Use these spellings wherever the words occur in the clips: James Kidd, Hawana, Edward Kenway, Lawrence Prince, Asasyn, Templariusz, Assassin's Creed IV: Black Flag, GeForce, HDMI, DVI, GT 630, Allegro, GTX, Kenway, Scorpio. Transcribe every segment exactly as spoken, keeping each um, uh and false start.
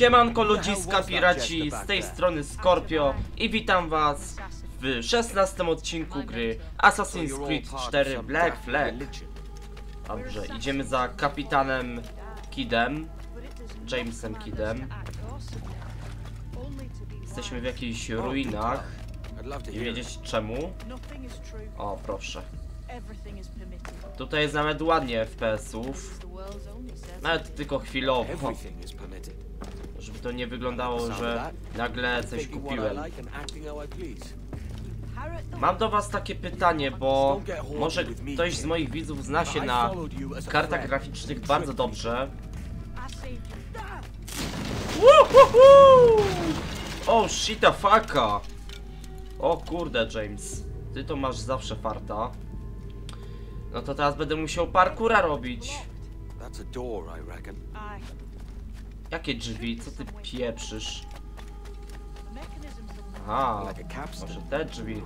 Siemanko ludziska, piraci, z tej strony Scorpio i witam was w szesnastym odcinku gry Assassin's Creed cztery Black Flag. Dobrze, idziemy za kapitanem Kiddem, Jamesem Kiddem. Jesteśmy w jakichś ruinach, nie wiedzieć czemu. O, proszę. Tutaj jest nawet ładnie F P S-ów. Nawet tylko chwilowo, żeby to nie wyglądało, że nagle coś kupiłem. Mam do was takie pytanie, bo może ktoś z moich widzów zna się na kartach graficznych bardzo dobrze. O, shita faka. O kurde, James, ty to masz zawsze farta. No to teraz będę musiał parkura robić. Jakie drzwi? Co ty pieprzysz? Aha, może te drzwi.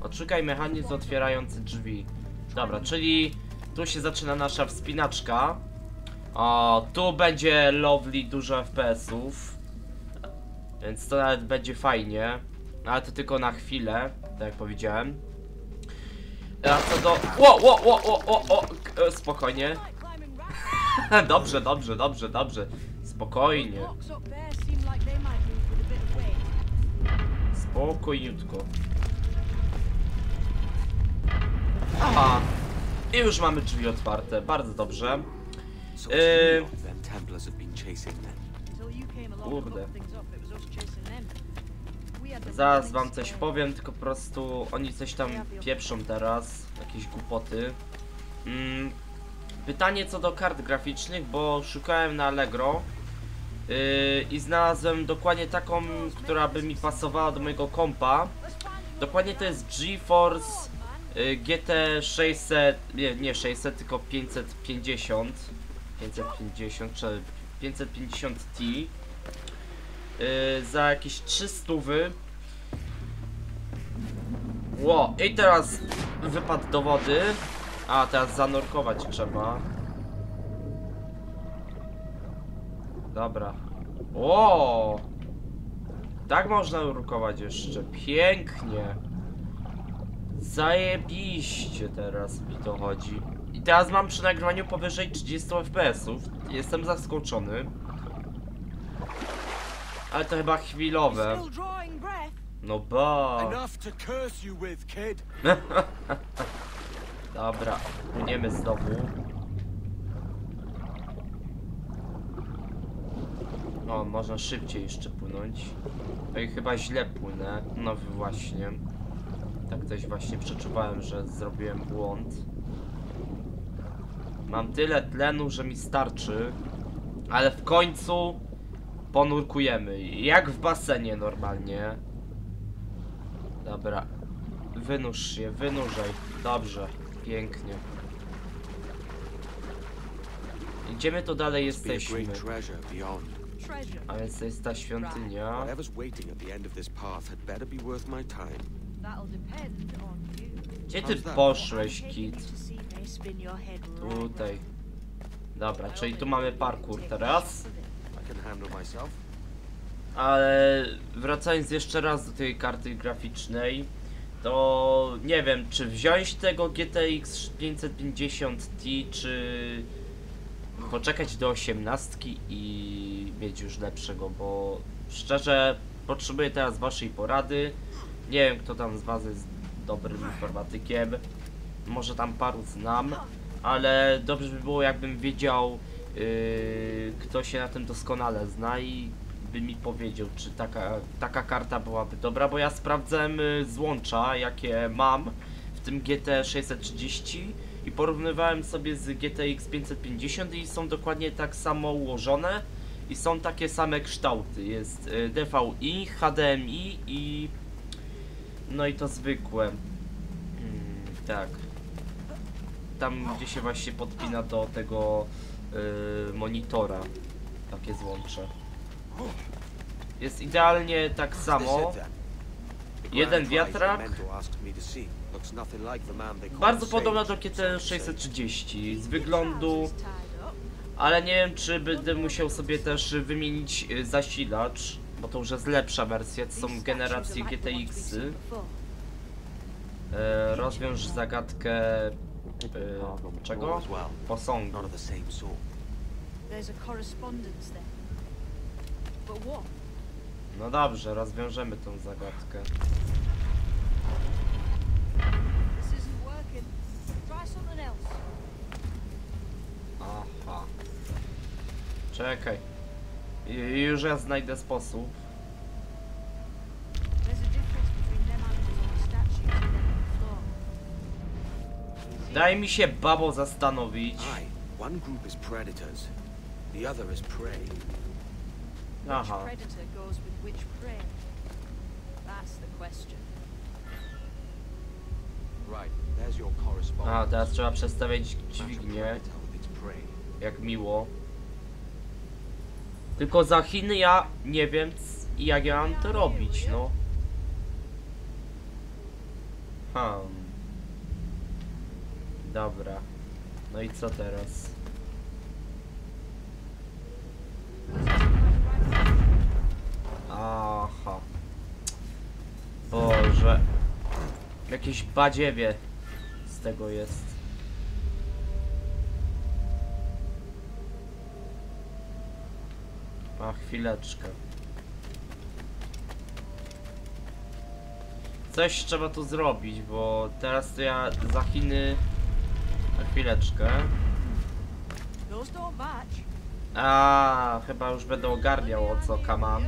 Odszukaj mechanizm otwierający drzwi. Dobra, czyli tu się zaczyna nasza wspinaczka. O, tu będzie lovely, dużo F P S-ów. Więc to nawet będzie fajnie. Ale to tylko na chwilę, tak jak powiedziałem. A co do... Ło, ło, ło, ło, ło, ło. Spokojnie. Dobrze, dobrze, dobrze, dobrze. Spokojnie. Spokojniutko. Aha. I już mamy drzwi otwarte. Bardzo dobrze. Yy... Kurde. Zaraz wam coś powiem, tylko po prostu oni coś tam pieprzą teraz. Jakieś głupoty. Mm. Pytanie co do kart graficznych, bo szukałem na Allegro yy, i znalazłem dokładnie taką, która by mi pasowała do mojego kompa. Dokładnie to jest GeForce yy, G T sześćset, nie, nie sześćset, tylko pięćset pięćdziesiąt. pięćset pięćdziesiąt czy pięćset pięćdziesiąt Ti. Yy, za jakieś trzysta złotych. Ło, i teraz wypadł do wody. A, teraz zanurkować trzeba. Dobra. O! Tak można nurkować jeszcze. Pięknie. Zajebiście teraz mi to chodzi. I teraz mam przy nagrywaniu powyżej trzydziestu F P S-ów. Jestem zaskoczony. Ale to chyba chwilowe. No ba. Dobra, płyniemy znowu. O, można szybciej jeszcze płynąć. No i chyba źle płynę. No właśnie. Tak coś właśnie przeczuwałem, że zrobiłem błąd. Mam tyle tlenu, że mi starczy. Ale w końcu ponurkujemy. Jak w basenie normalnie. Dobra. Wynurz się, wynurzaj. Dobrze. Pięknie. Gdzie my to dalej jesteśmy? A więc to jest ta świątynia. Gdzie ty poszłeś, Kid? Tutaj. Dobra, czyli tu mamy parkour teraz. Ale wracając jeszcze raz do tej karty graficznej, to nie wiem, czy wziąć tego G T X pięćset pięćdziesiąt Ti, czy poczekać do osiemnastki i mieć już lepszego, bo szczerze potrzebuję teraz waszej porady. Nie wiem, kto tam z was jest dobrym informatykiem, może tam paru znam, ale dobrze by było, jakbym wiedział, yy, kto się na tym doskonale zna i by mi powiedział, czy taka, taka karta byłaby dobra, bo ja sprawdzałem złącza, jakie mam w tym G T sześćset trzydzieści i porównywałem sobie z G T X pięćset pięćdziesiąt i są dokładnie tak samo ułożone i są takie same kształty, jest D V I, H D M I i no i to zwykłe, hmm, tak, tam gdzie się właśnie podpina do tego yy, monitora takie złącze. Jest idealnie tak samo. Jeden wiatrak. Bardzo podobna do G T sześćset trzydzieści z wyglądu, ale nie wiem, czy będę musiał sobie też wymienić zasilacz, bo to już jest lepsza wersja, to są generacje G T X-y. E, rozwiąż zagadkę... E, czego? Posągu. No dobrze, rozwiążemy tą zagadkę. Aha. Czekaj. Już ja znajdę sposób. Daj mi się, babo, zastanowić. Aha. A, teraz trzeba przestawiać dźwignię. Jak miło. Tylko za Chiny ja nie wiem, jak ja mam to robić, no. Hmm. Dobra. No i co teraz? Aha. Boże. Jakieś badziewie z tego jest. A chwileczkę. Coś trzeba tu zrobić, bo teraz to ja za Chiny... A chwileczkę. A, chyba już będę ogarniał, o co kaman.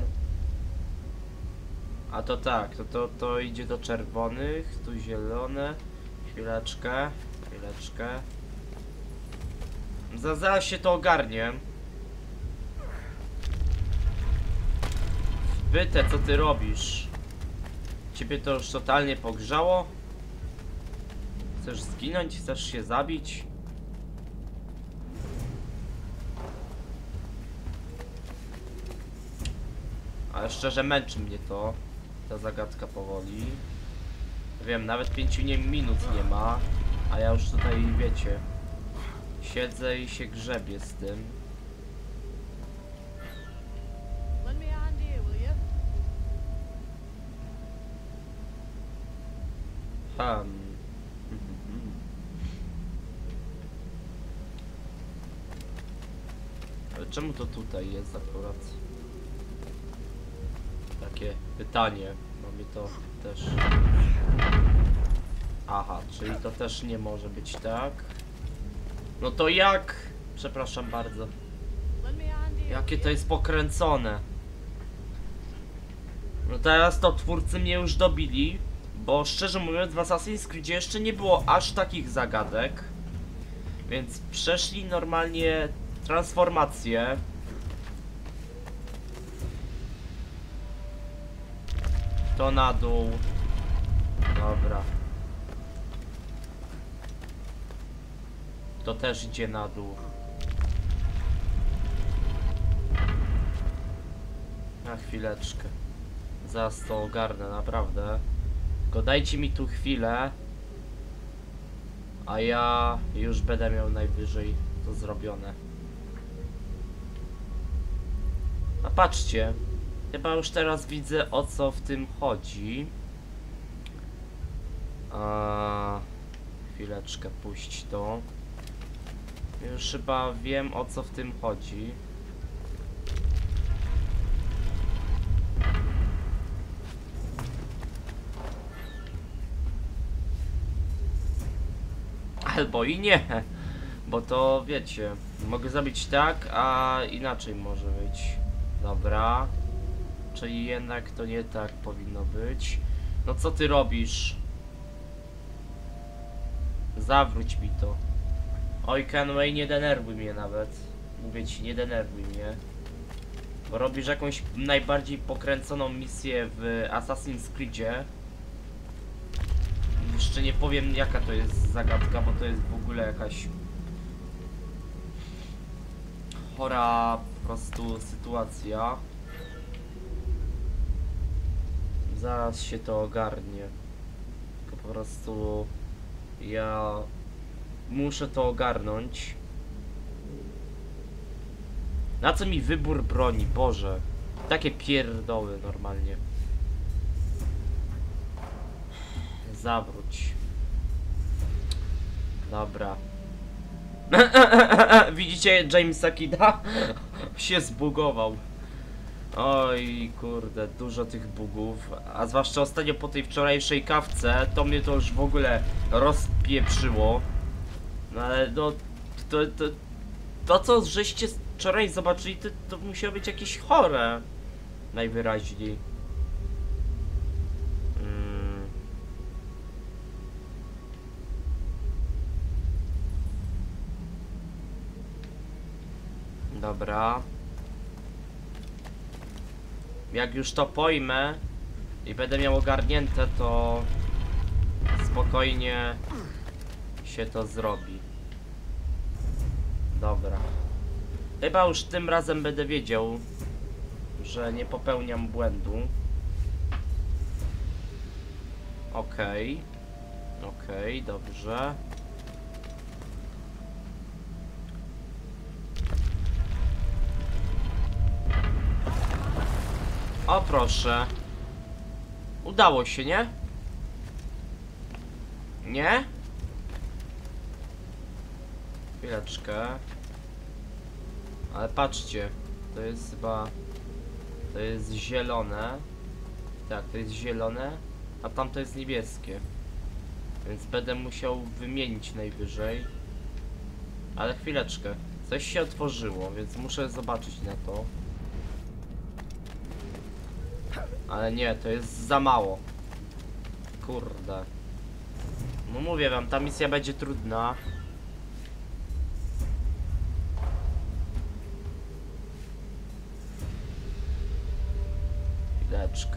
A to tak, to, to, to idzie do czerwonych, tu zielone. Chwileczkę, chwileczkę. Za, zaraz się to ogarnię. Byte, co ty robisz? Ciebie to już totalnie pogrzało? Chcesz zginąć? Chcesz się zabić? Ale szczerze męczy mnie to. Ta zagadka powoli. Wiem, nawet pięciu minut nie ma. A ja już tutaj, wiecie, siedzę i się grzebię z tym. Hmm. Ale czemu to tutaj jest akurat? Takie pytanie. Mamy to też. Aha, czyli to też nie może być tak. No to jak? Przepraszam bardzo. Jakie to jest pokręcone? No teraz to twórcy mnie już dobili. Bo szczerze mówiąc, w Assassin's Creed jeszcze nie było aż takich zagadek. Więc przeszli normalnie transformację. To na dół. Dobra. To też idzie na dół. Na chwileczkę. Zaraz to ogarnę, naprawdę. Tylko dajcie mi tu chwilę, a ja już będę miał najwyżej to zrobione. A patrzcie, chyba już teraz widzę, o co w tym chodzi. A, chwileczkę, puść to. Już chyba wiem, o co w tym chodzi. Albo i nie, bo to wiecie, mogę zrobić tak, a inaczej może być. Dobra, czyli jednak to nie tak powinno być. No co ty robisz? Zawróć mi to. Oj, Kenway, nie denerwuj mnie nawet. Mówię ci, nie denerwuj mnie. Bo robisz jakąś najbardziej pokręconą misję w Assassin's Creedzie. Jeszcze nie powiem, jaka to jest zagadka, bo to jest w ogóle jakaś chora po prostu sytuacja. Zaraz się to ogarnie. Tylko po prostu ja muszę to ogarnąć. Na co mi wybór broni, Boże. Takie pierdoły normalnie. Zawróć. Dobra. Widzicie Jamesa Kidda? Się zbugował. Oj kurde, dużo tych bugów. A zwłaszcza ostatnio po tej wczorajszej kawce, to mnie to już w ogóle rozpieprzyło. No ale no, to, to, to co żeście wczoraj zobaczyli, to, to musiało być jakieś chore. Najwyraźniej. Hmm. Dobra. Jak już to pojmę i będę miał ogarnięte, to spokojnie się to zrobi. Dobra. Chyba już tym razem będę wiedział, że nie popełniam błędu. Okej. Okej, dobrze. O proszę. Udało się, nie? Nie? Chwileczkę. Ale patrzcie. To jest chyba... To jest zielone. Tak, to jest zielone. A tamto jest niebieskie. Więc będę musiał wymienić najwyżej. Ale chwileczkę. Coś się otworzyło, więc muszę zobaczyć na to. Ale nie, to jest za mało. Kurde. No mówię wam, ta misja będzie trudna. Chwileczkę.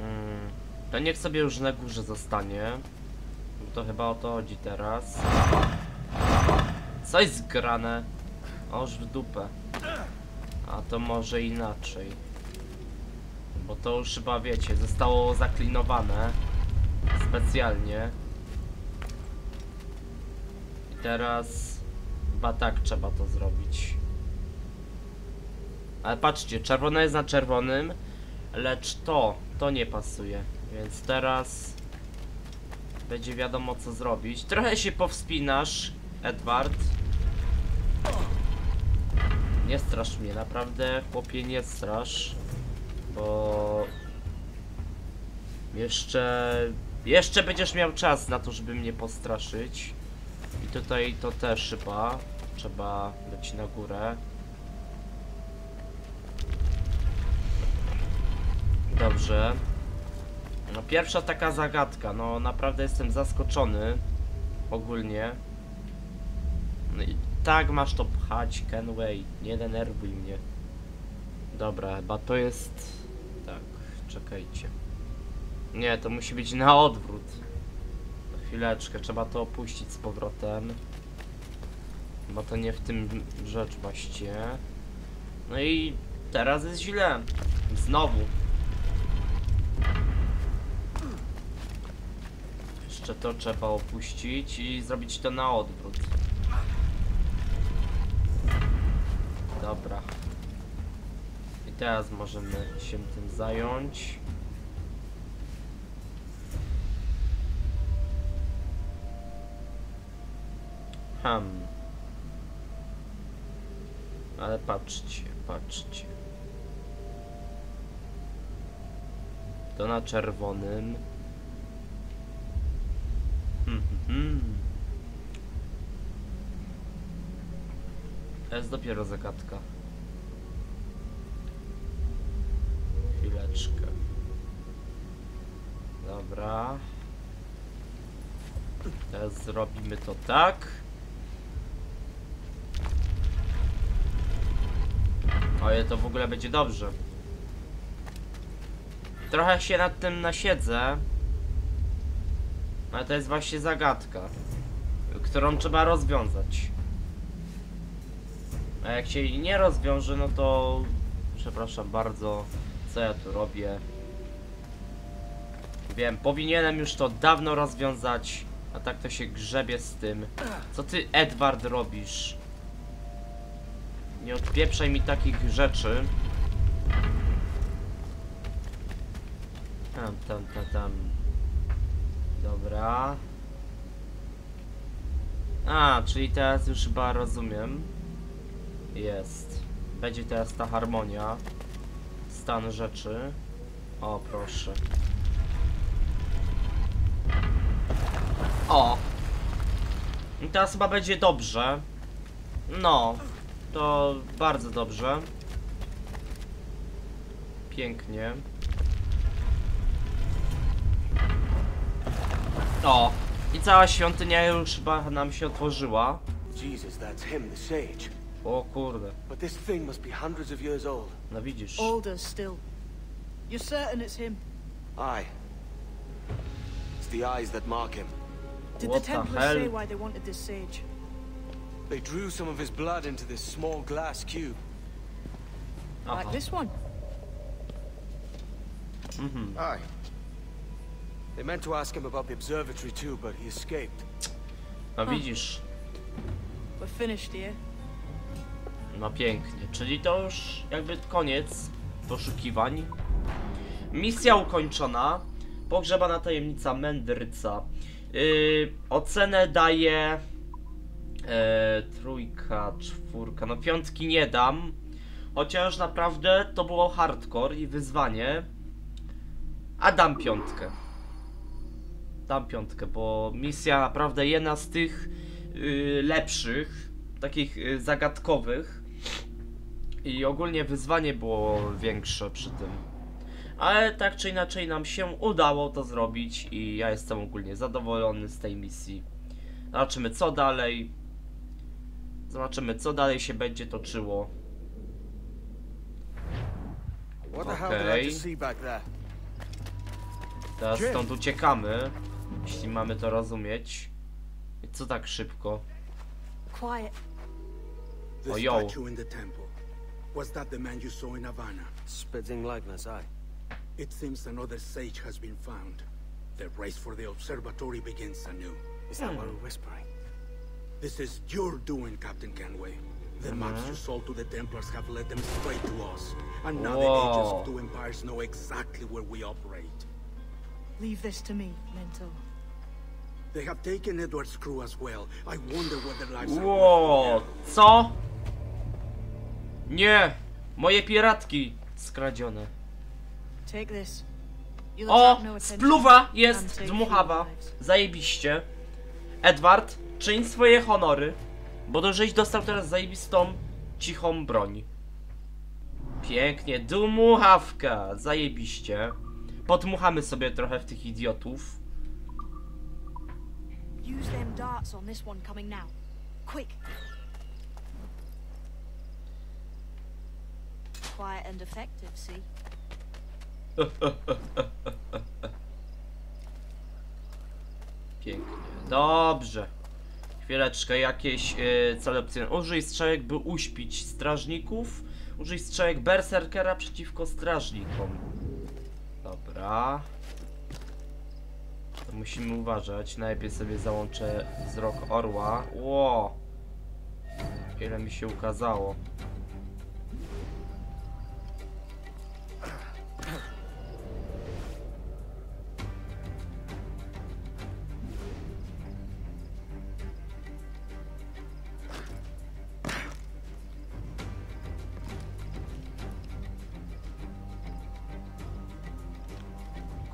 Hmm. To niech sobie już na górze zostanie. Bo to chyba o to chodzi teraz. Coś zgrane. Oż w dupę. A to może inaczej. Bo to już chyba wiecie, zostało zaklinowane specjalnie. I teraz chyba tak trzeba to zrobić. Ale patrzcie, czerwone jest na czerwonym. Lecz to, to nie pasuje. Więc teraz będzie wiadomo co zrobić. Trochę się powspinasz, Edward. Nie strasz mnie, naprawdę, chłopie, nie strasz, bo jeszcze, jeszcze będziesz miał czas na to, żeby mnie postraszyć. I tutaj to też chyba trzeba lecieć na górę. Dobrze. No pierwsza taka zagadka, no naprawdę jestem zaskoczony ogólnie. No i tak masz to pchać, Kenway, nie denerwuj mnie. Dobra, chyba to jest... Tak, czekajcie. Nie, to musi być na odwrót. Chwileczkę, trzeba to opuścić z powrotem. Bo to nie w tym rzecz właściwie. No i teraz jest źle. Znowu. Jeszcze to trzeba opuścić i zrobić to na odwrót. Dobra. I teraz możemy się tym zająć. Ham. Ale patrzcie, patrzcie. To na czerwonym. Hmm, hmm, hmm. To jest dopiero zagadka. Chwileczkę. Dobra. Teraz zrobimy to tak. Oje, to w ogóle będzie dobrze. Trochę się nad tym nasiedzę. Ale to jest właśnie zagadka, którą trzeba rozwiązać. A jak się jej nie rozwiąże, no to... Przepraszam bardzo, co ja tu robię? Wiem, powinienem już to dawno rozwiązać. A tak to się grzebie z tym. Co ty, Edward, robisz? Nie odpieprzaj mi takich rzeczy. Tam, tam, tam, tam. Dobra. A, czyli teraz już chyba rozumiem. Jest. Będzie teraz ta harmonia. Stan rzeczy. O, proszę. O! I teraz chyba będzie dobrze. No. To bardzo dobrze. Pięknie. O! I cała świątynia już chyba nam się otworzyła. O kurde. No widzisz. What the hell? They drew some of his blood into this small glass cube. Like this one. Mm-hmm. Aye. They meant to ask him about the observatory too, but he escaped. No widzisz. We're finished here. No pięknie. Czyli to już jakby koniec poszukiwań. Misja ukończona. Pogrzebana tajemnica mędrca. Yy, ocenę daję. Eee, trójka, czwórka, no piątki nie dam. Chociaż naprawdę to było hardcore i wyzwanie. A dam piątkę. Dam piątkę, bo misja naprawdę jedna z tych yy, lepszych. Takich yy, zagadkowych. I ogólnie wyzwanie było większe przy tym. Ale tak czy inaczej nam się udało to zrobić i ja jestem ogólnie zadowolony z tej misji. Zobaczymy co dalej. Zobaczymy, co dalej się będzie toczyło. Okej. Okay. Teraz stąd uciekamy, jeśli mamy to rozumieć. I co tak szybko? O yo. Hmm. This is your doing, Captain Kenway. The mm-hmm. maps you sold to the Templars have led them straight to us. And now Whoa. the agents of two empires know exactly where we operate. Leave this to me, Mentor. They have taken Edward's crew as well. I wonder what their lives are. Whoa. Co? Nie! Moje piratki skradzione. Take this. O! Spluwa jest dmuchawa. Zajebiście. Edward, czyń swoje honory, bo dożeś dostał teraz zajebistą, cichą broń. Pięknie, dmuchawka, zajebiście. Podmuchamy sobie trochę w tych idiotów. Pięknie, dobrze. Chwileczkę, jakieś yy, cele opcjonalne. Użyj strzałek, by uśpić strażników. Użyj strzałek berserkera przeciwko strażnikom. Dobra. To musimy uważać. Najpierw sobie załączę wzrok orła. Ło! Ile mi się ukazało.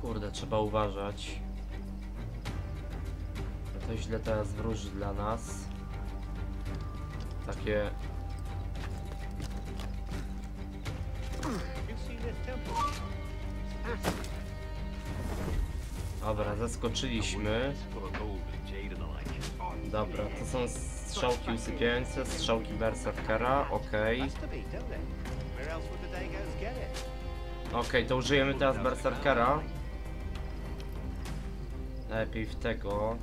Kurde, trzeba uważać. To źle teraz wróży dla nas. Takie... Dobra, zaskoczyliśmy. Dobra, to są strzałki usypiające, strzałki berserkera, okej. Okej, to użyjemy teraz berserkera. Lepiej w tego.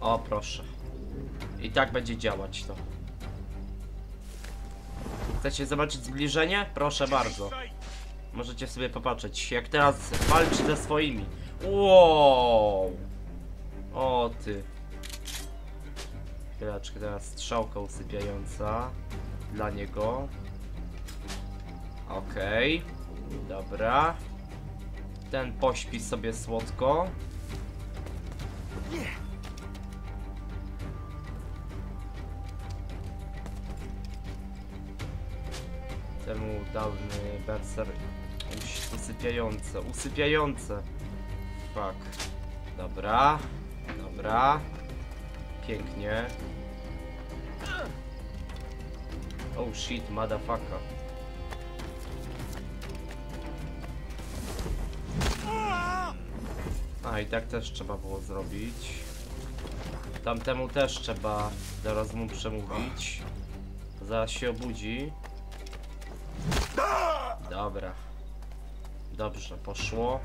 O proszę. I tak będzie działać to. Chcecie zobaczyć zbliżenie? Proszę bardzo. Możecie sobie popatrzeć, jak teraz walczy ze swoimi. Wow. O ty. Chwileczkę, teraz strzałka usypiająca dla niego. Okej, okay. Dobra. Ten pośpi sobie słodko. Temu dawny berser usypiające, usypiające. Fuck. Dobra, dobra. Pięknie. Oh shit, motherfucker. A i tak też trzeba było zrobić. Tamtemu też trzeba zaraz mu przemówić. Zaraz się obudzi. Dobra. Dobrze, poszło.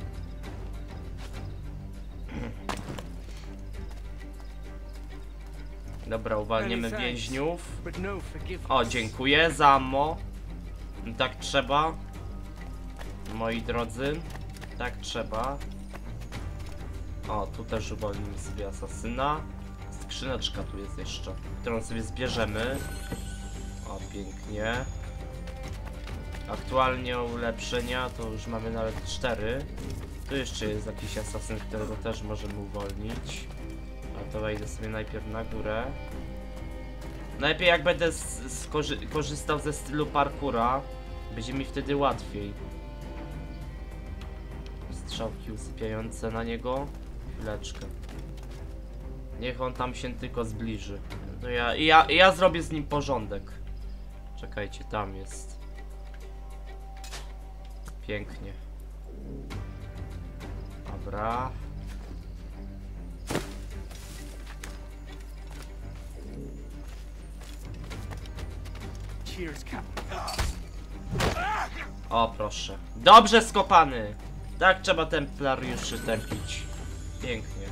Dobra, uwalniemy więźniów. O, dziękuję za ammo. Tak trzeba, moi drodzy. Tak trzeba. O, tu też uwolnimy sobie asasyna. Skrzyneczka tu jest jeszcze, którą sobie zbierzemy. O, pięknie. Aktualnie ulepszenia to już mamy nawet cztery. Tu jeszcze jest jakiś asasyn, którego też możemy uwolnić. A to wejdę sobie najpierw na górę. Najpierw jak będę korzystał ze stylu parkura, będzie mi wtedy łatwiej. Strzałki usypiające na niego. Chwileczkę. Niech on tam się tylko zbliży. To ja, ja, ja zrobię z nim porządek. Czekajcie, tam jest. Pięknie. Dobra. O, proszę. Dobrze skopany! Tak trzeba templariuszy tępić. Pięknie.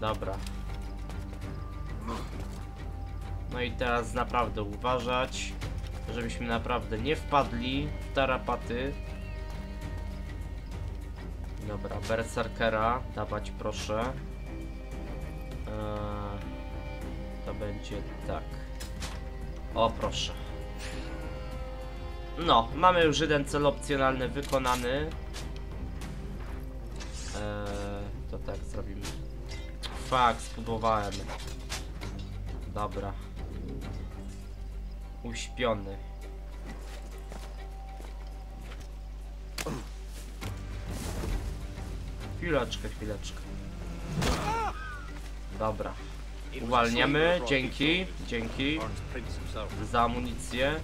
Dobra. No i teraz naprawdę uważać, żebyśmy naprawdę nie wpadli w tarapaty. Dobra, berserkera dawać proszę. Eee, to będzie tak. O, proszę. No, mamy już jeden cel opcjonalny wykonany. Eee, to tak zrobimy. Fuck, spudłowałem. Dobra. Uśpiony. Chwileczkę, chwileczkę. Dobra. Uwalniamy, dzięki, dzięki za amunicję.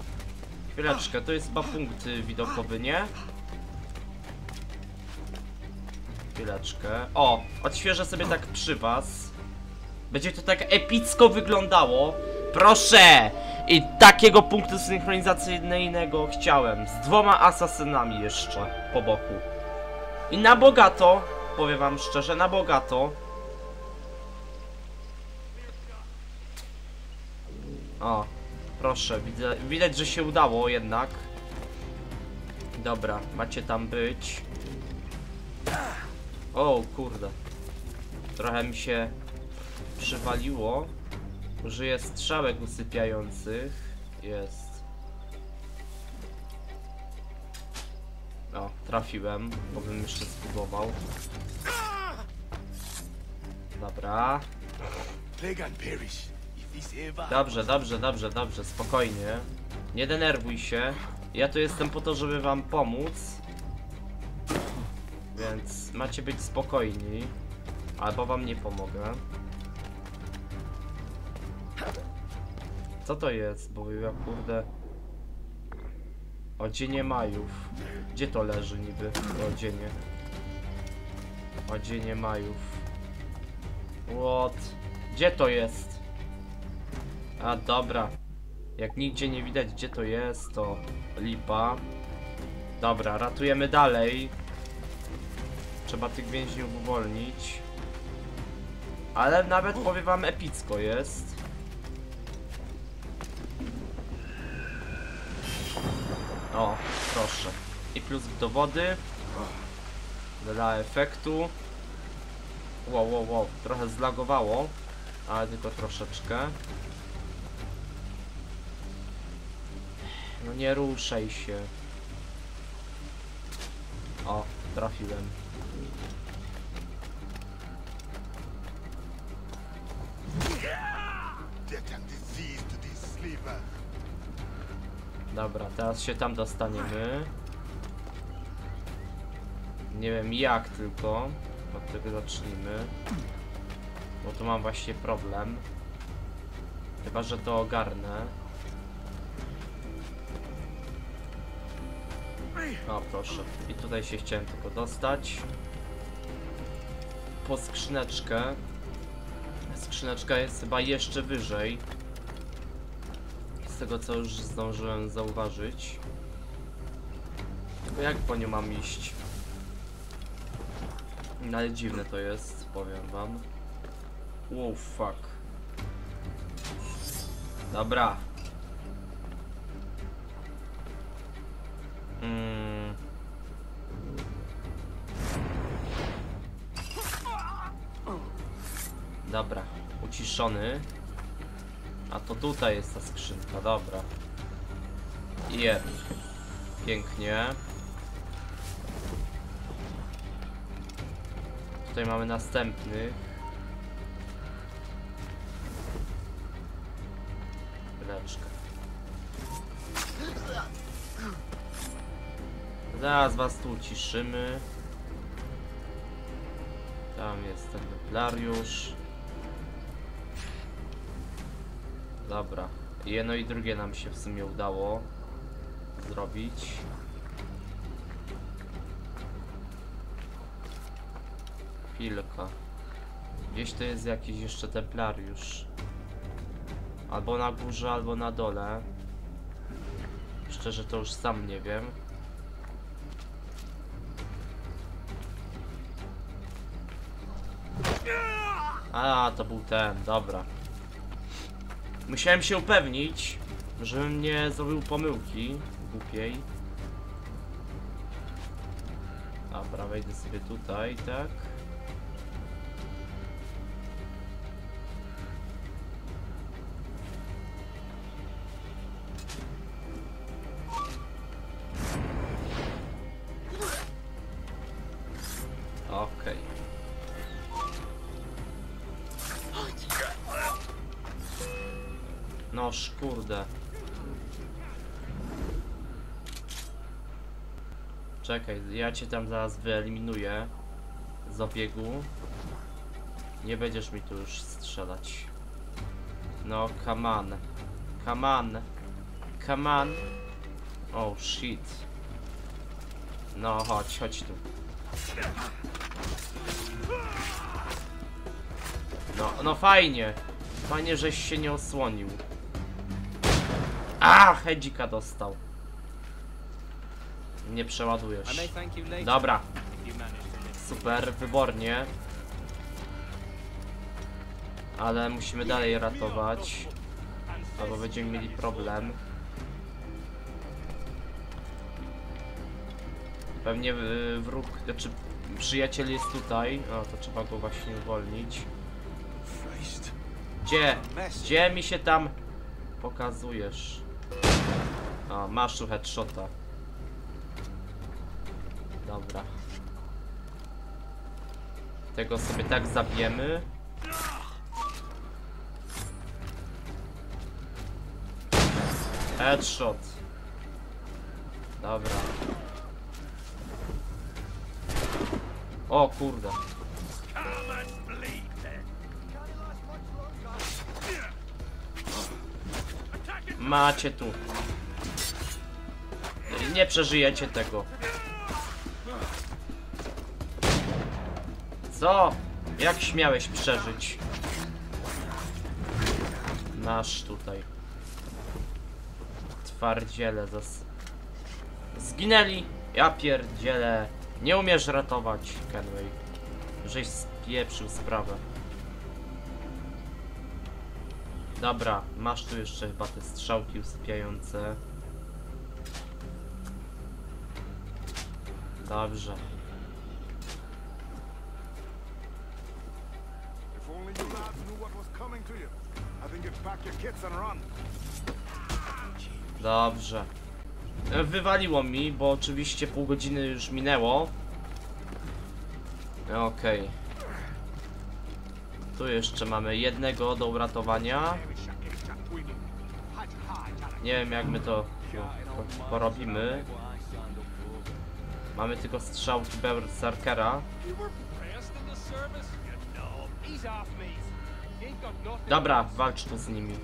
Chwileczkę, to jest chyba punkt widokowy, nie? Chwileczkę. O, odświeżę sobie tak przy was. Będzie to tak epicko wyglądało. Proszę! I takiego punktu synchronizacyjnego chciałem. Z dwoma asasynami jeszcze po boku. I na bogato, powiem wam szczerze, na bogato. O, proszę, widzę, widać, że się udało jednak. Dobra, macie tam być. O, kurde. Trochę mi się przywaliło. Użyję strzałek usypiających. Jest. O, trafiłem, bo bym jeszcze spróbował. Dobra. Dobrze, dobrze, dobrze, dobrze, spokojnie. Nie denerwuj się. Ja tu jestem po to, żeby wam pomóc. Więc macie być spokojni. Albo wam nie pomogę. Co to jest? Bo ja kurde... Odzienie Majów. Gdzie to leży niby? Odzienie. Odzienie Majów. What? Gdzie to jest? A dobra, jak nigdzie nie widać gdzie to jest, to lipa. Dobra, ratujemy dalej. Trzeba tych więźniów uwolnić. Ale nawet powiem wam epicko jest. O, proszę. I plus do wody. Dla efektu. Wow, wow, wow, trochę zlagowało. ale tylko troszeczkę. No nie ruszaj się. O, trafiłem. Dobra, teraz się tam dostaniemy. Nie wiem jak tylko. Od tego zacznijmy. Bo tu mam właśnie problem. Chyba, że to ogarnę. O, proszę. I tutaj się chciałem tylko dostać. Po skrzyneczkę. Skrzyneczka jest chyba jeszcze wyżej. Z tego, co już zdążyłem zauważyć. Tylko jak po nią mam iść? No ale dziwne to jest, powiem wam. Wow, fuck. Dobra. Mm. Dobra, uciszony. A to tutaj jest ta skrzynka, dobra. Jep. Pięknie. Tutaj mamy następny. Chwileczkę. Zaraz was tu uciszymy. Tam jest ten Templariusz. Dobra. Jedno i drugie nam się w sumie udało zrobić. Chwilka. Gdzieś to jest jakiś jeszcze Templariusz. Albo na górze, albo na dole. Szczerze to już sam nie wiem. A, to był ten, dobra. Musiałem się upewnić, żebym nie zrobił pomyłki głupiej. Dobra, wejdę sobie tutaj, tak. Noż, kurde. Czekaj, ja cię tam zaraz wyeliminuję z obiegu. Nie będziesz mi tu już strzelać. No, come on. Come on. Come on. Oh shit. No, chodź, chodź tu. No, no fajnie. Fajnie, żeś się nie osłonił. A, hedzika dostał. Nie przeładujesz. Dobra. Super, wybornie. Ale musimy dalej ratować. Albo będziemy mieli problem. Pewnie wróg, znaczy przyjaciel jest tutaj. O, to trzeba go właśnie uwolnić. Gdzie? Gdzie mi się tam pokazujesz? A, masz tu headshota. Dobra. Tego sobie tak zabijemy. Headshot. Dobra. O kurde. Macie tu. Nie przeżyjecie tego. Co? Jak śmiałeś przeżyć? Nasz tutaj. Twardziele zas... Zginęli! Ja pierdzielę. Nie umiesz ratować, Kenway. Żeś spieprzył sprawę. Dobra, masz tu jeszcze chyba te strzałki usypiające. Dobrze. Dobrze. Wywaliło mi, bo oczywiście pół godziny już minęło. Okej. Okay. Tu jeszcze mamy jednego do uratowania. Nie wiem jak my to porobimy. Mamy tylko strzał z berserkera. Dobra, walcz tu z nimi.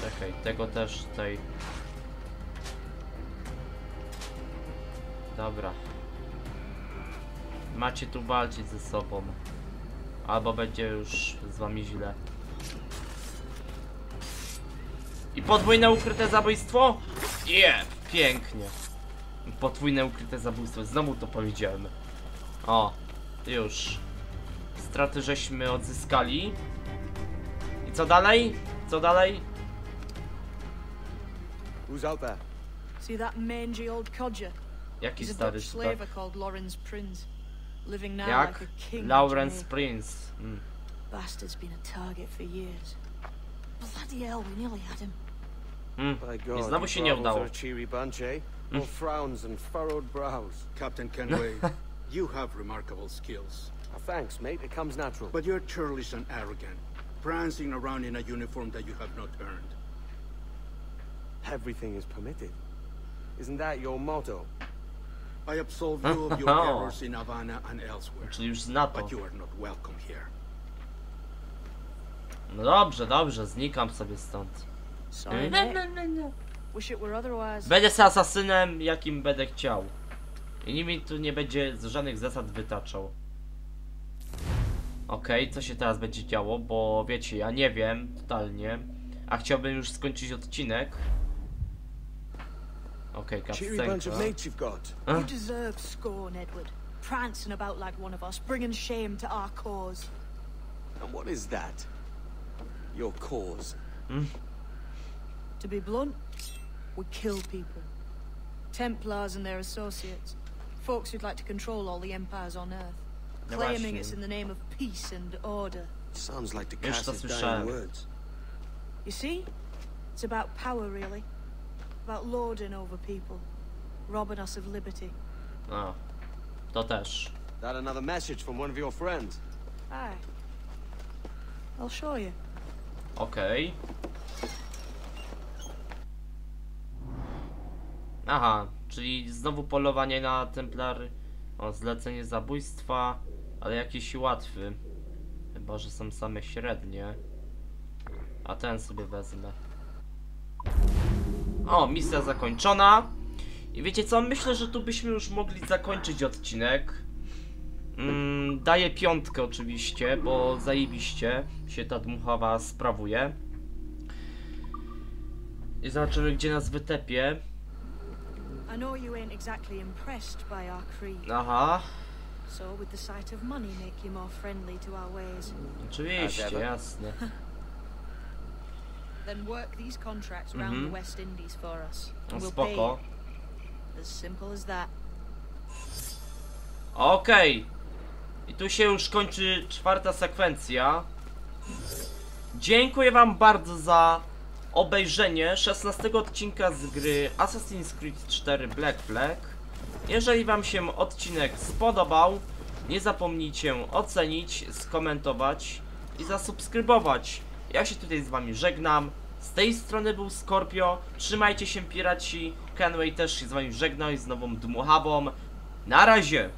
Czekaj, tego też tutaj. Dobra. Macie tu walczyć ze sobą. Albo będzie już z wami źle. I podwójne ukryte zabójstwo? Je! Yeah, pięknie. Podwójne ukryte zabójstwo. Znowu to powiedziałem. O, już. Straty żeśmy odzyskali. I co dalej? Co dalej? Jaki stary sztab? Jak? Lawrence Prince. Mm. Mm. I znowu się nie udało. Mm. Everything is permitted. Isn't that your motto? I absolve you of your errors in Hawana and elsewhere. But you are not welcome here. No dobrze, dobrze, znikam sobie stąd. Sorry, no, no, no, no. Wish it were otherwise. Będę z asasynem, jakim będę chciał. I nimi tu nie będzie z żadnych zasad wytaczał. Okej, okay, co się teraz będzie działo, bo wiecie, ja nie wiem totalnie. A chciałbym już skończyć odcinek. Okej, to be blunt, we kill people. Templars and their associates. Folks who'd like to control all the empires on Earth. Claiming it's in the name of peace and order. Sounds like the cast of dying words. You see? It's about power, really. About lording over people, robbing us of liberty. Oh, to też. That another message from one of your friends? Aye. I'll show you. Okay. Aha, czyli znowu polowanie na templary. O, zlecenie zabójstwa, ale jakiś łatwy. Chyba że są same średnie. A ten sobie wezmę. O, misja zakończona. I wiecie co, myślę, że tu byśmy już mogli zakończyć odcinek. Mm, daję piątkę oczywiście, bo zajebiście się ta dmuchawa sprawuje. I zobaczymy, gdzie nas wytepie. Aha. Oczywiście, jasne. Then work these contracts round the West Indies for us. We'll pay. As simple as that. Okej. I tu się już kończy czwarta sekwencja. Dziękuję wam bardzo za obejrzenie szesnastego odcinka z gry Assassin's Creed cztery Black Flag. Jeżeli wam się odcinek spodobał, nie zapomnijcie ocenić, skomentować i zasubskrybować. Ja się tutaj z wami żegnam. Z tej strony był Scorpio. Trzymajcie się, piraci. Kenway też się z wami żegna i z nową dmuchawą. Na razie!